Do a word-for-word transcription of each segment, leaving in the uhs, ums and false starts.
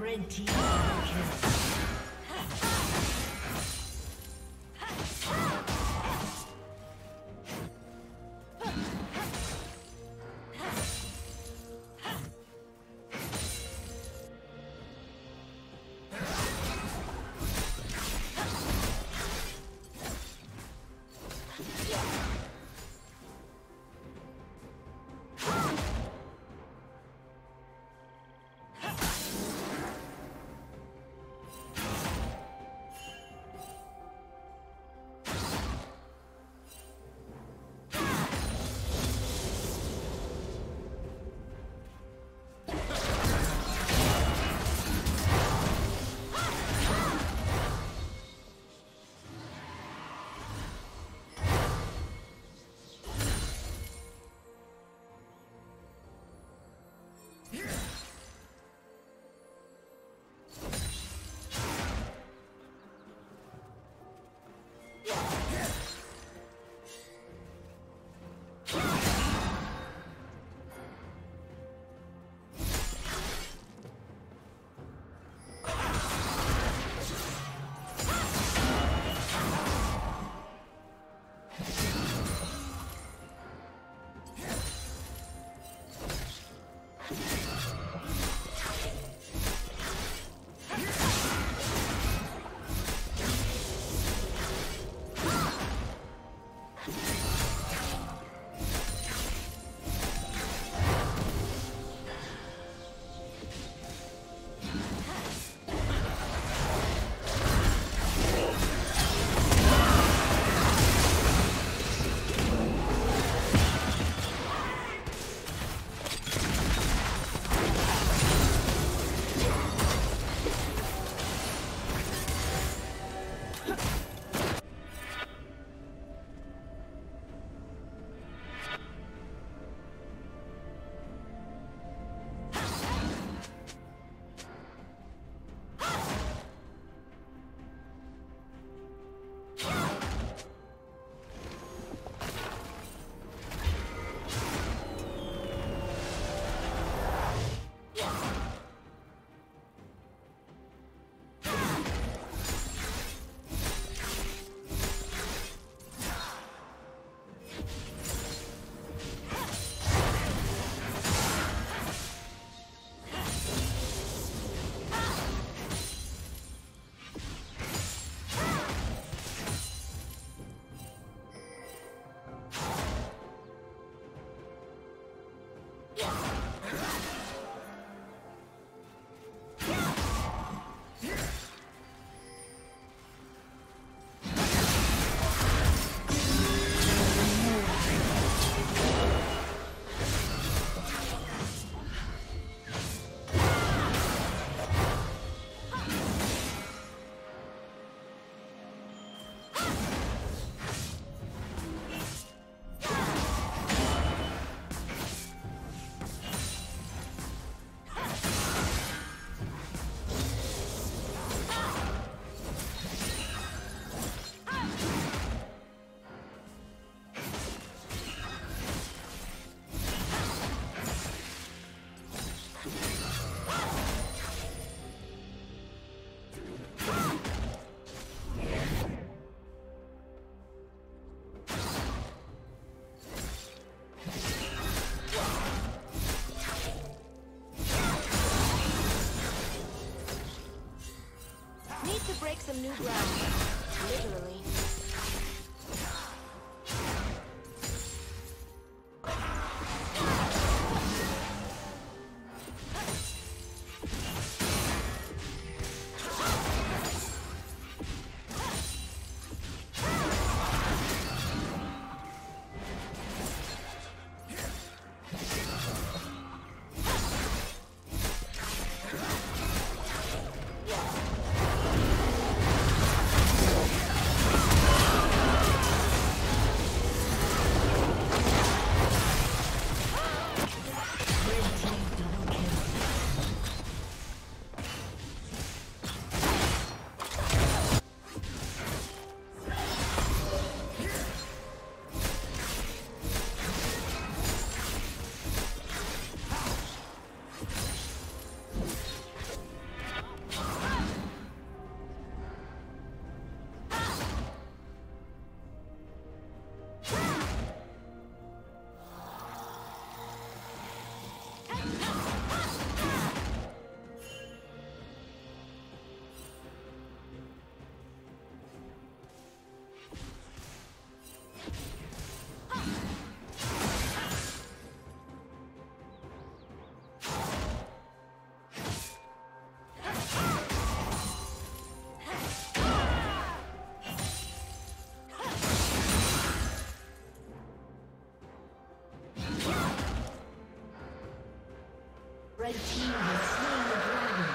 Red team. break some new ground, literally. Red team has slain the dragon.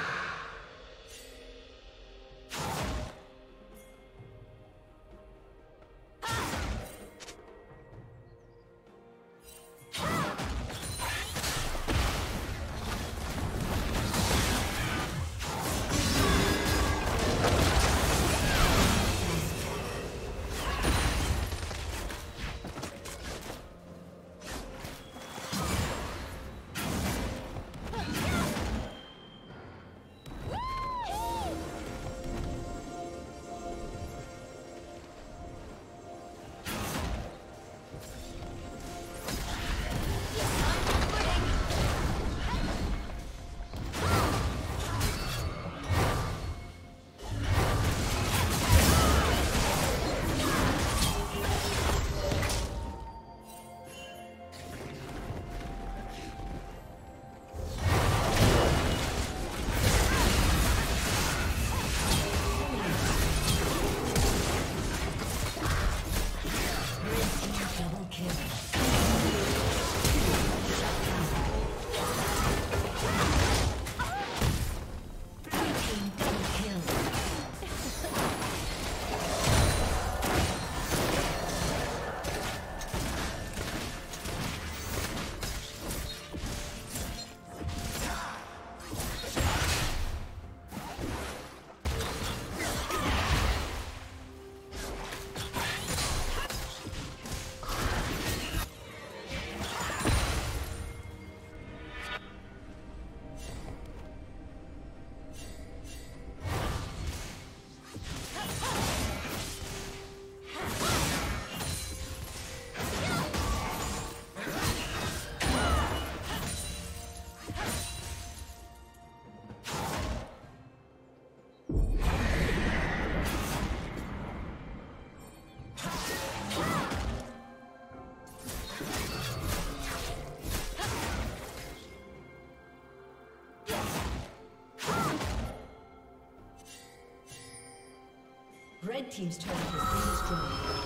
Red team's turret has been destroyed.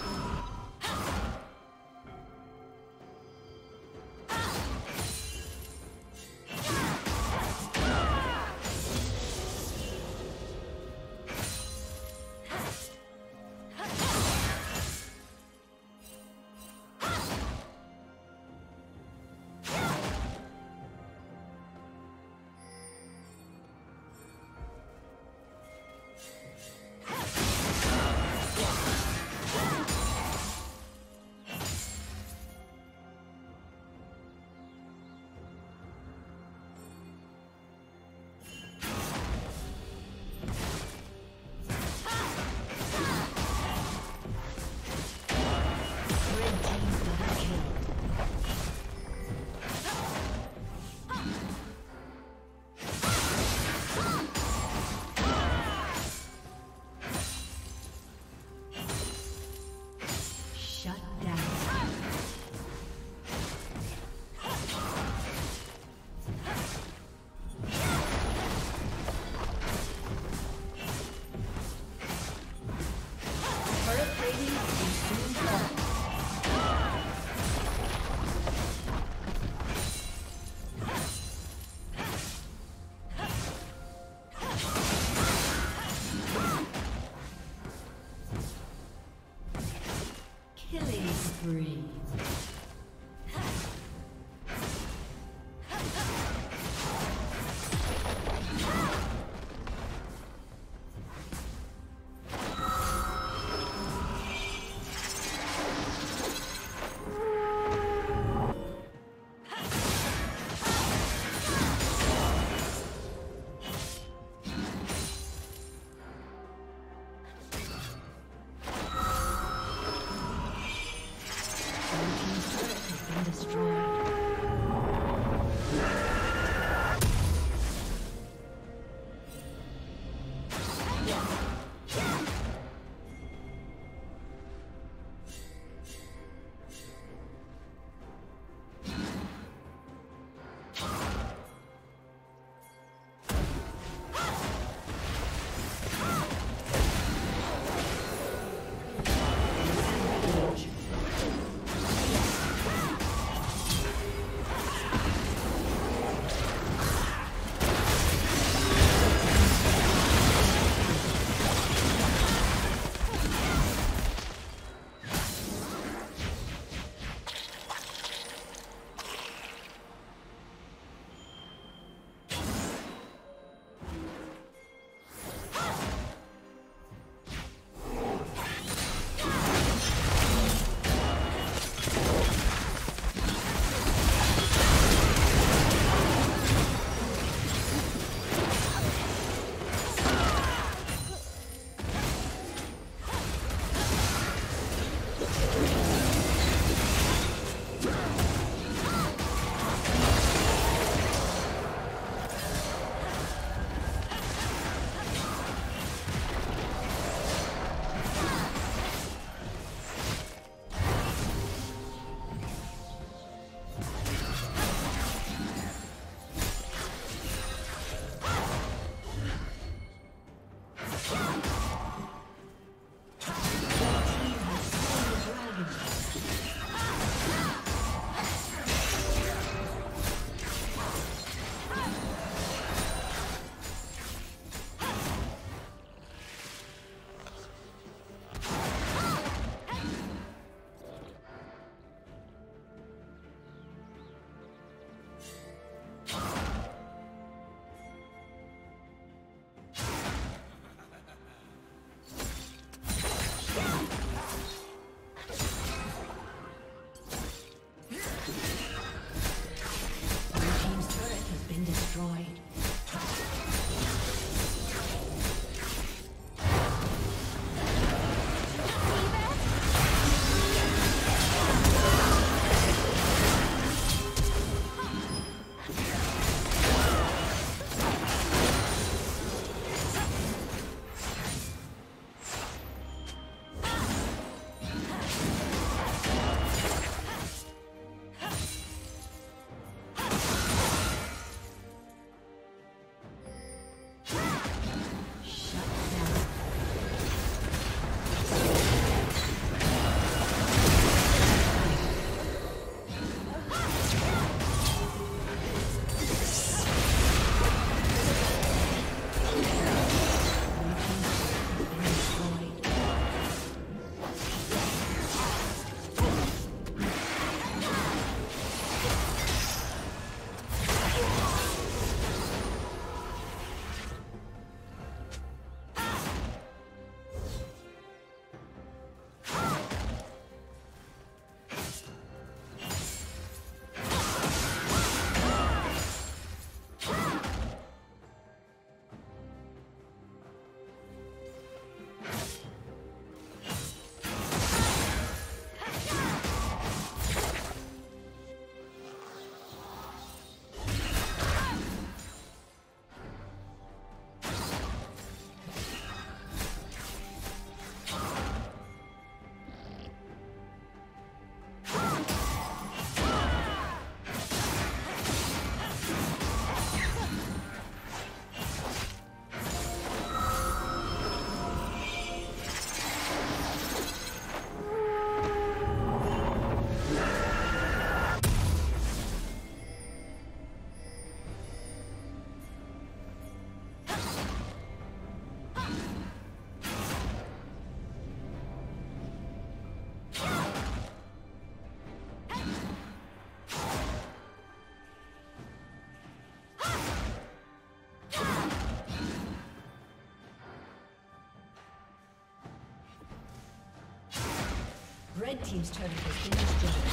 Red team's turret has been destroyed.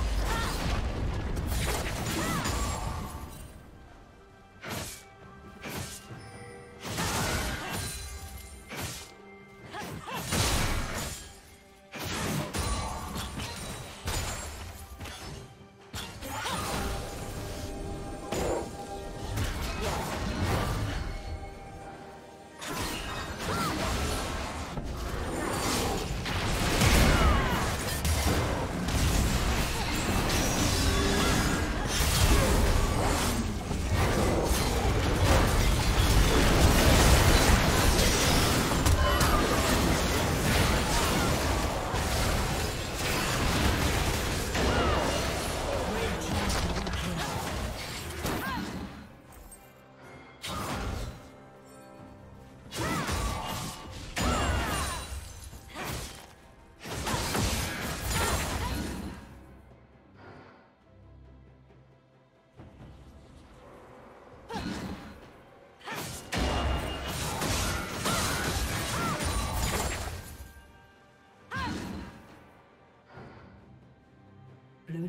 Blue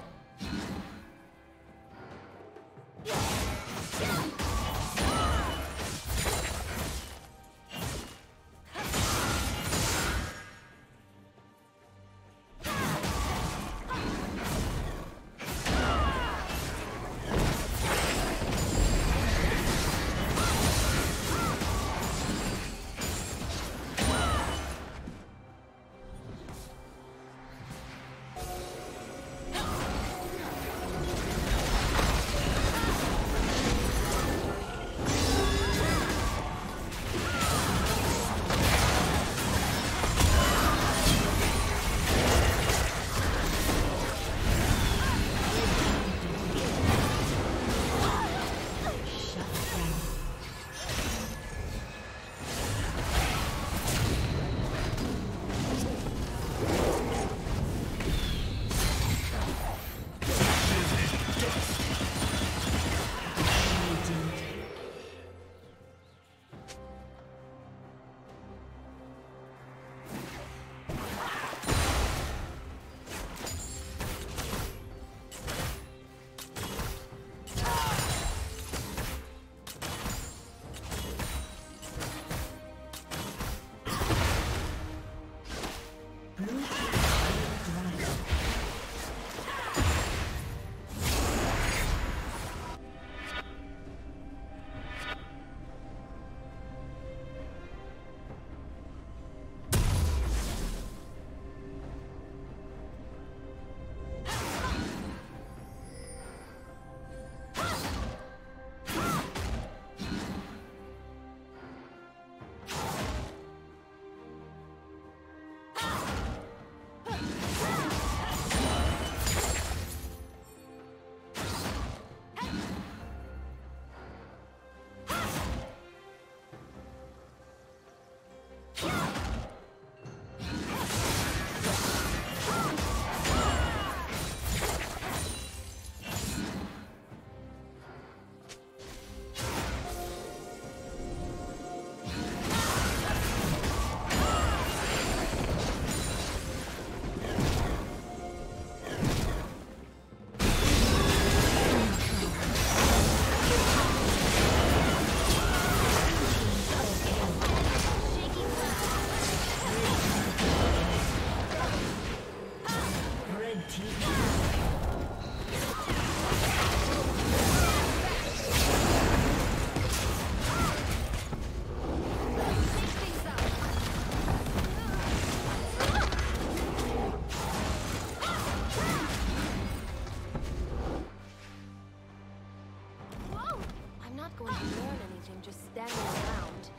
I'm not going to learn anything just standing around.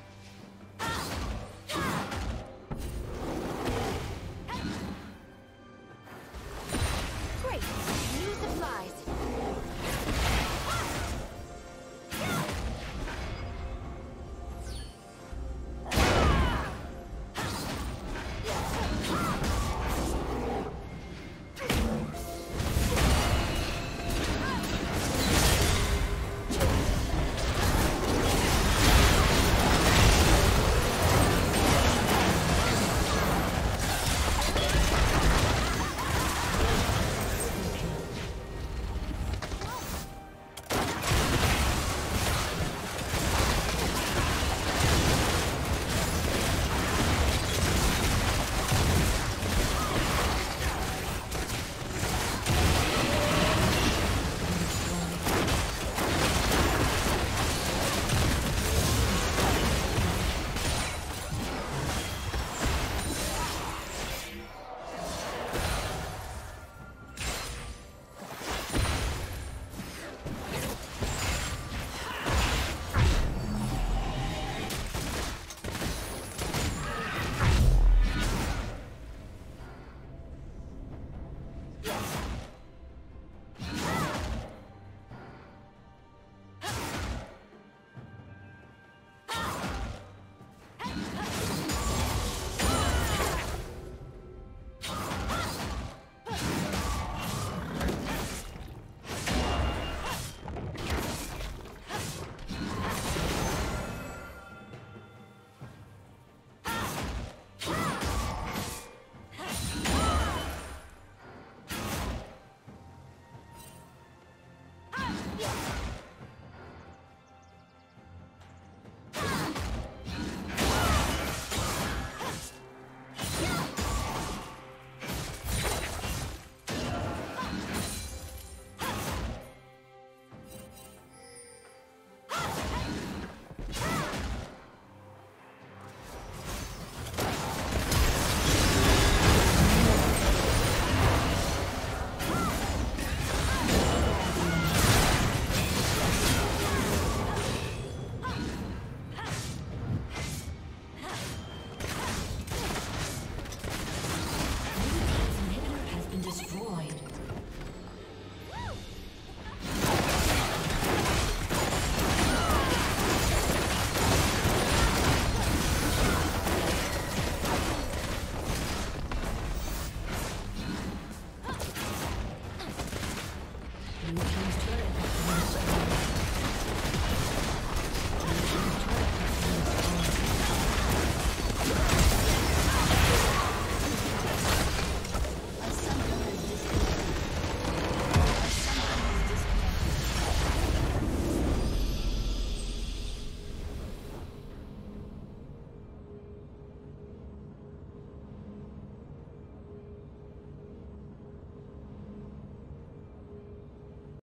Ah!